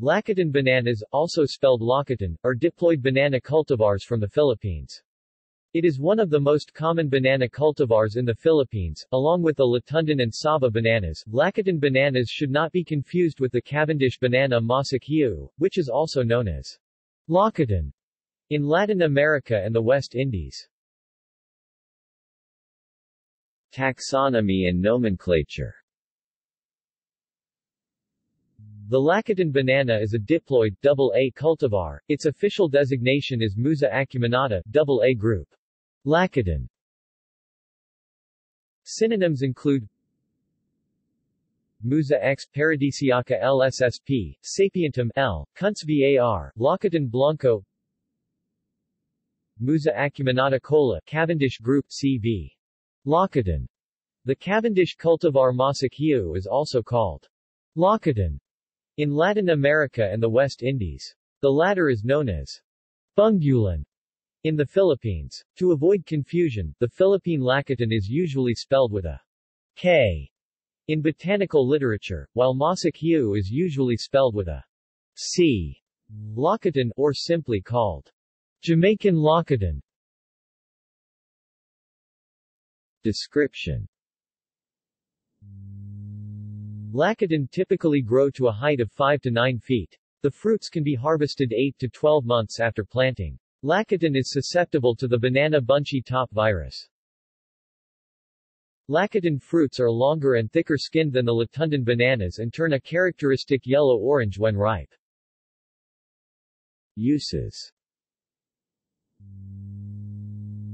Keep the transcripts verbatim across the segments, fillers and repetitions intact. Lakatan bananas, also spelled Lakatan, are diploid banana cultivars from the Philippines. It is one of the most common banana cultivars in the Philippines, along with the Latundan and Saba bananas. Lakatan bananas should not be confused with the Cavendish banana Masak Hijau, which is also known as Lakatan in Latin America and the West Indies. Taxonomy and nomenclature. The Lakatan banana is a diploid, double A cultivar. Its official designation is Musa acuminata, double A group. Lakatan. Synonyms include Musa X paradisiaca L S S P, sapientum L, Kuntz var, Lakatan blanco, Musa acuminata cola, Cavendish group C V. Lakatan. The Cavendish cultivar Masak Hijau is also called Lakatan in Latin America and the West Indies. The latter is known as Bungulan in the Philippines. To avoid confusion, the Philippine Lakatan is usually spelled with a K in botanical literature, while Masak Hijau is usually spelled with a C. Lakatan, or simply called Jamaican Lakatan. Description. Lakatan typically grow to a height of five to nine feet. The fruits can be harvested eight to twelve months after planting. Lakatan is susceptible to the banana bunchy top virus. Lakatan fruits are longer and thicker skinned than the Latundan bananas and turn a characteristic yellow-orange when ripe. Uses.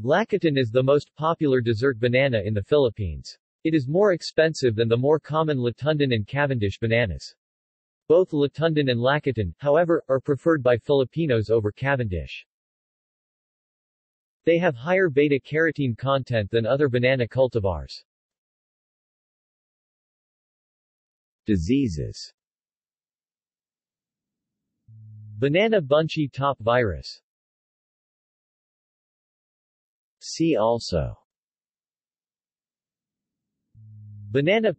Lakatan is the most popular dessert banana in the Philippines. It is more expensive than the more common Latundan and Cavendish bananas. Both Latundan and Lakatan, however, are preferred by Filipinos over Cavendish. They have higher beta-carotene content than other banana cultivars. Diseases. Banana bunchy top virus. See also: Banana,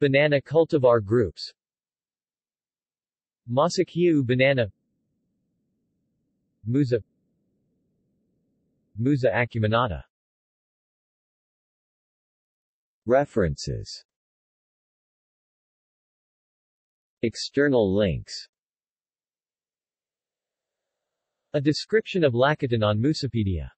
banana cultivar groups, Masak Hijau banana, Musa, Musa acuminata. References. External links. A description of Lakatan on MusaPedia.